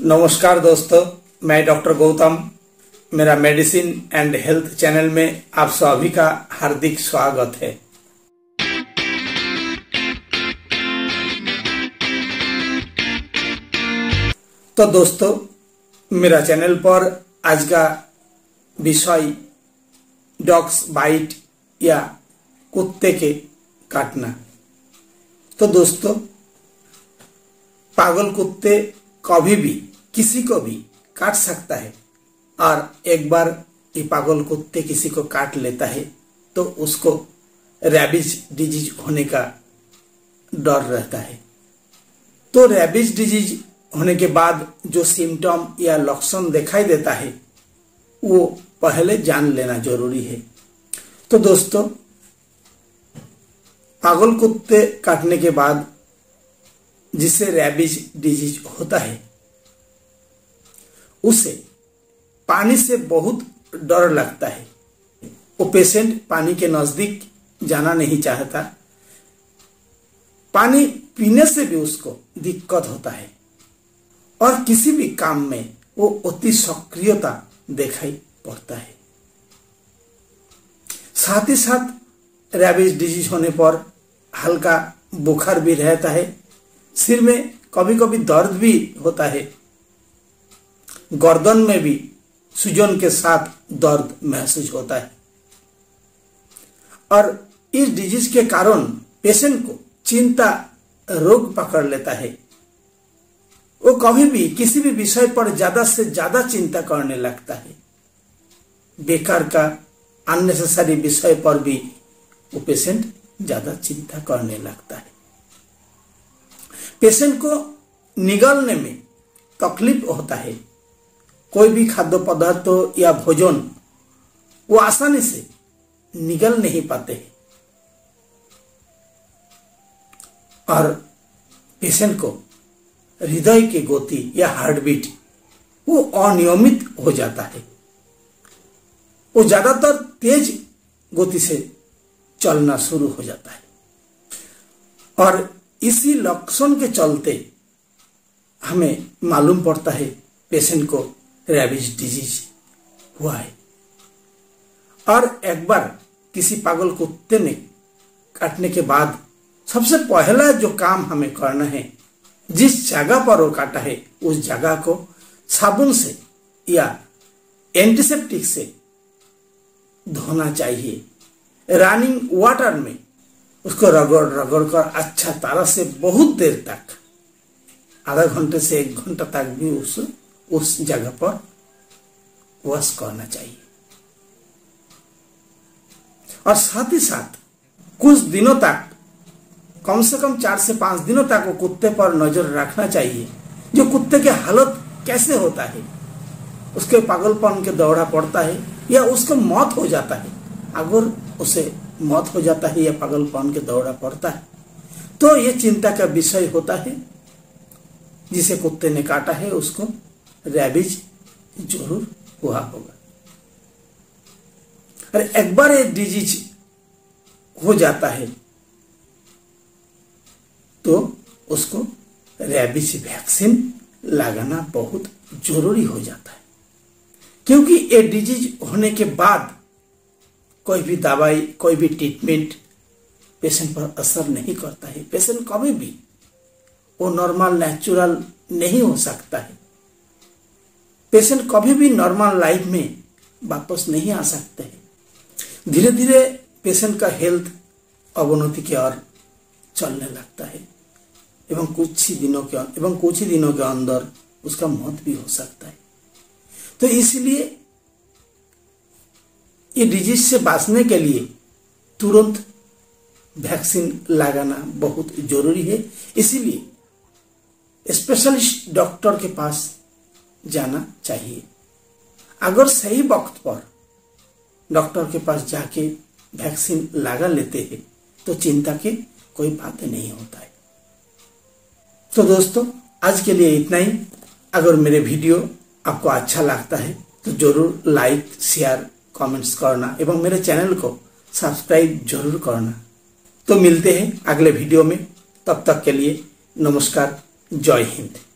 नमस्कार दोस्तों, मैं डॉक्टर गौतम, मेरा मेडिसिन एंड हेल्थ चैनल में आप सभी का हार्दिक स्वागत है। तो दोस्तों, मेरा चैनल पर आज का विषय डॉग्स बाइट या कुत्ते के काटना। तो दोस्तों, पागल कुत्ते कभी भी किसी को भी काट सकता है, और एक बार ये पागल कुत्ते किसी को काट लेता है तो उसको रैबीज डिजीज होने का डर रहता है। तो रैबीज डिजीज होने के बाद जो सिम्टम या लक्षण दिखाई देता है वो पहले जान लेना जरूरी है। तो दोस्तों, पागल कुत्ते काटने के बाद जिसे रैबीज डिजीज होता है उसे पानी से बहुत डर लगता है। वो पेशेंट पानी के नजदीक जाना नहीं चाहता, पानी पीने से भी उसको दिक्कत होता है, और किसी भी काम में वो अति सक्रियता दिखाई पड़ता है। साथ ही साथ रैबीज डिजीज होने पर हल्का बुखार भी रहता है, सिर में कभी कभी दर्द भी होता है, गर्दन में भी सूजन के साथ दर्द महसूस होता है। और इस डिजीज के कारण पेशेंट को चिंता रोग पकड़ लेता है। वो कभी भी किसी भी विषय पर ज्यादा से ज्यादा चिंता करने लगता है। बेकार का अननेसेसरी विषय पर भी वो पेशेंट ज्यादा चिंता करने लगता है। पेशेंट को निगलने में तकलीफ होता है। कोई भी खाद्य पदार्थ या भोजन वो आसानी से निगल नहीं पाते हैं, और पेशेंट को हृदय की गति या हार्ट बीट वो अनियमित हो जाता है। वो ज्यादातर तेज गति से चलना शुरू हो जाता है, और इसी लक्षण के चलते हमें मालूम पड़ता है पेशेंट को रैबीज डिजीज हुआ है। और एक बार किसी पागल कुत्ते ने काटने के बाद सबसे पहला जो काम हमें करना है, जिस जगह पर वो काटा है उस जगह को साबुन से या एंटीसेप्टिक से धोना चाहिए। रनिंग वाटर में उसको रगड़ रगड़ कर अच्छा तरह से बहुत देर तक, आधा घंटे से एक घंटा तक भी उस जगह पर वॉश करना चाहिए। और साथ ही साथ कुछ दिनों तक, कम से कम 4 से 5 दिनों तक वो कुत्ते पर नजर रखना चाहिए, जो कुत्ते की हालत कैसे होता है, उसके पागलपन के दौरा पड़ता है या उसको मौत हो जाता है। अगर उसे मौत हो जाता है या पागलपन के दौरा पड़ता है तो ये चिंता का विषय होता है। जिसे कुत्ते ने काटा है उसको रैबीज जरूर हुआ होगा। अरे एक बार ये डिजीज हो जाता है तो उसको रैबीज वैक्सीन लगाना बहुत जरूरी हो जाता है, क्योंकि ये डिजीज होने के बाद कोई भी दवाई, कोई भी ट्रीटमेंट पेशेंट पर असर नहीं करता है। पेशेंट कभी भी वो नॉर्मल नेचुरल नहीं हो सकता है। पेशेंट कभी भी नॉर्मल लाइफ में वापस नहीं आ सकते हैं। धीरे धीरे पेशेंट का हेल्थ अवनति की ओर चलने लगता है, एवं कुछ ही दिनों के अंदर उसका मौत भी हो सकता है। तो इसलिए ये डिजीज से बचने के लिए तुरंत वैक्सीन लगाना बहुत जरूरी है। इसीलिए स्पेशलिस्ट डॉक्टर के पास जाना चाहिए। अगर सही वक्त पर डॉक्टर के पास जाके वैक्सीन लगा लेते हैं तो चिंता की कोई बात नहीं होता है। तो दोस्तों, आज के लिए इतना ही। अगर मेरे वीडियो आपको अच्छा लगता है तो जरूर लाइक, शेयर, कमेंट्स करना एवं मेरे चैनल को सब्सक्राइब जरूर करना। तो मिलते हैं अगले वीडियो में, तब तक के लिए नमस्कार, जय हिंद।